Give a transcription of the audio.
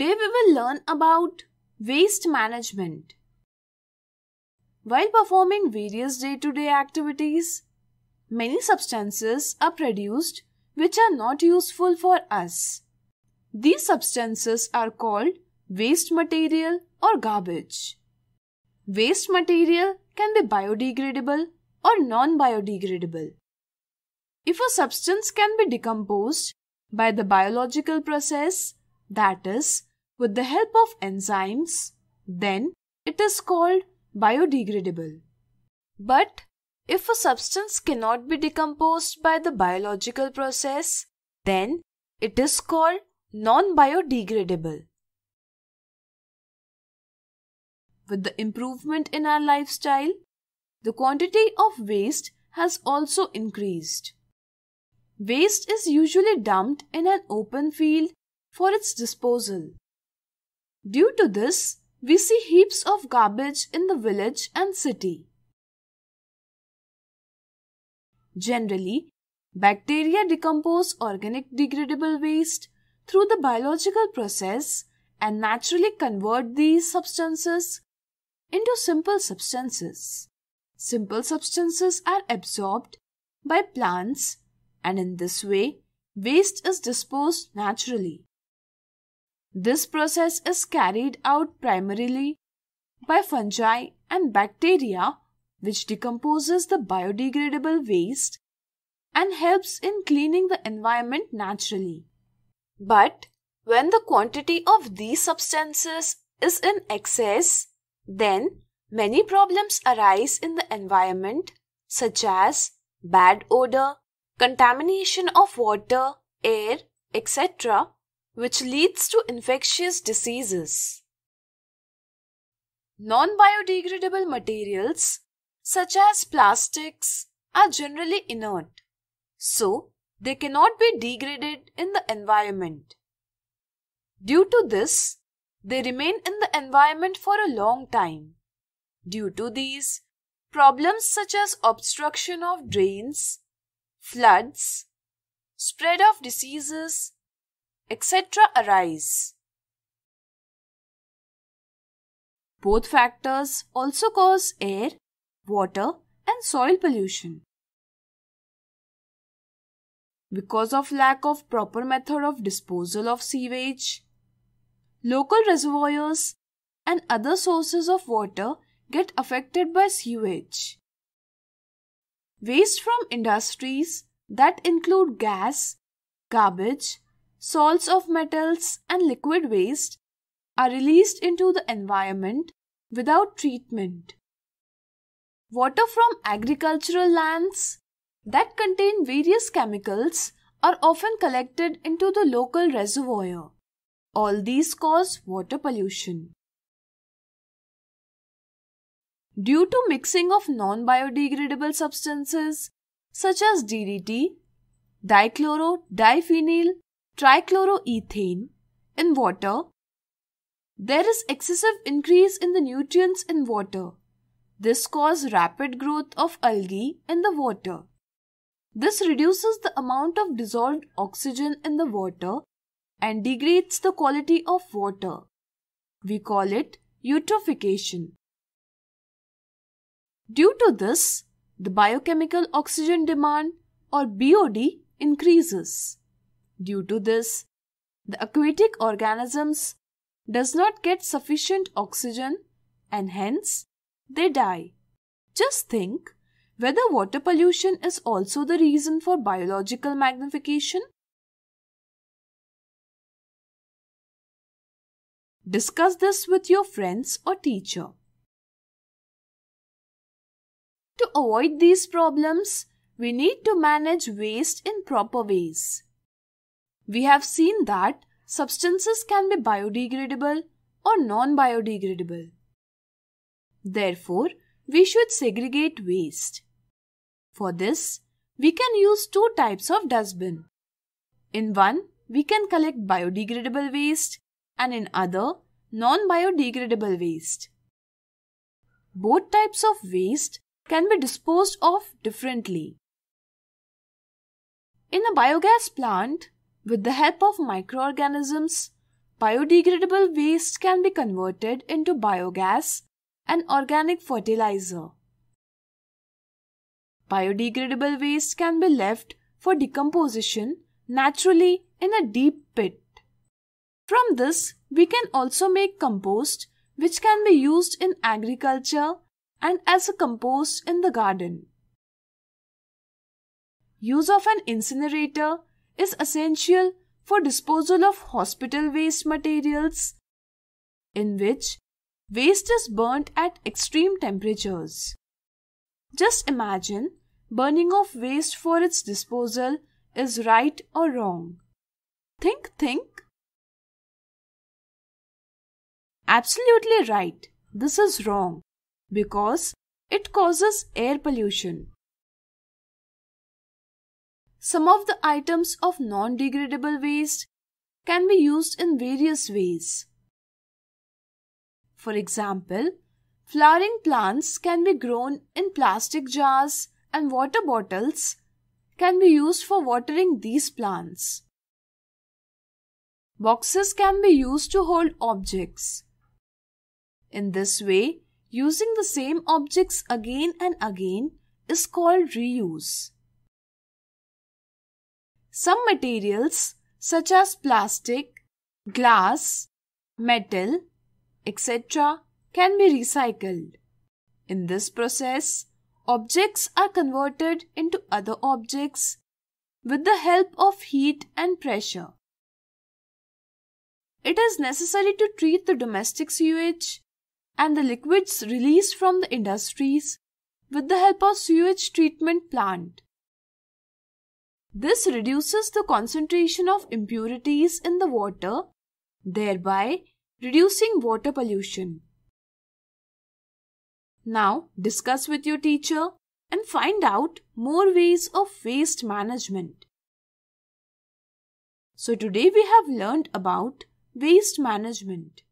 Today we will learn about waste management. While performing various day-to-day activities, many substances are produced which are not useful for us. These substances are called waste material or garbage. Waste material can be biodegradable or non-biodegradable. If a substance can be decomposed by the biological process, that is, with the help of enzymes, then it is called biodegradable. But if a substance cannot be decomposed by the biological process, then it is called non-biodegradable. With the improvement in our lifestyle, the quantity of waste has also increased. Waste is usually dumped in an open field for its disposal. Due to this, we see heaps of garbage in the village and city. Generally, bacteria decompose organic degradable waste through the biological process and naturally convert these substances into simple substances. Simple substances are absorbed by plants, and in this way, waste is disposed naturally. This process is carried out primarily by fungi and bacteria, which decomposes the biodegradable waste and helps in cleaning the environment naturally. But when the quantity of these substances is in excess, then many problems arise in the environment, such as bad odor, contamination of water, air, etc., which leads to infectious diseases. Non-biodegradable materials such as plastics are generally inert, so they cannot be degraded in the environment. Due to this, they remain in the environment for a long time. Due to these, problems such as obstruction of drains, floods, spread of diseases, etc. arise. Both factors also cause air, water, and soil pollution. Because of lack of proper method of disposal of sewage, local reservoirs and other sources of water get affected by sewage. Waste from industries that include gas, garbage, salts of metals, and liquid waste are released into the environment without treatment. Water from agricultural lands that contain various chemicals are often collected into the local reservoir. All these cause water pollution. Due to mixing of non-biodegradable substances such as DDT, dichloro-diphenyl trichloroethane in water, there is excessive increase in the nutrients in water. This causes rapid growth of algae in the water. This reduces the amount of dissolved oxygen in the water and degrades the quality of water. We call it eutrophication. Due to this, the biochemical oxygen demand or BOD increases. Due to this, the aquatic organisms does not get sufficient oxygen and hence they die. Just think whether water pollution is also the reason for biological magnification. Discuss this with your friends or teacher. To avoid these problems, we need to manage waste in proper ways. We have seen that substances can be biodegradable or non-biodegradable. Therefore, we should segregate waste. For this, we can use two types of dustbin. In one, we can collect biodegradable waste and in other, non-biodegradable waste. Both types of waste can be disposed of differently. In a biogas plant, with the help of microorganisms, Biodegradable waste can be converted into biogas and organic fertilizer. Biodegradable waste can be left for decomposition naturally in a deep pit. From this, we can also make compost, which can be used in agriculture and as a compost in the garden. Use of an incinerator is essential for disposal of hospital waste materials, in which waste is burnt at extreme temperatures. Just imagine, burning of waste for its disposal is right or wrong. Think. Absolutely right. This is wrong because it causes air pollution. Some of the items of non-degradable waste can be used in various ways. For example, flowering plants can be grown in plastic jars and water bottles can be used for watering these plants. Boxes can be used to hold objects. In this way, using the same objects again and again is called reuse. Some materials such as plastic, glass, metal, etc. can be recycled. In this process, objects are converted into other objects with the help of heat and pressure. It is necessary to treat the domestic sewage and the liquids released from the industries with the help of sewage treatment plant. This reduces the concentration of impurities in the water, thereby reducing water pollution. Now, discuss with your teacher and find out more ways of waste management. So, today we have learned about waste management.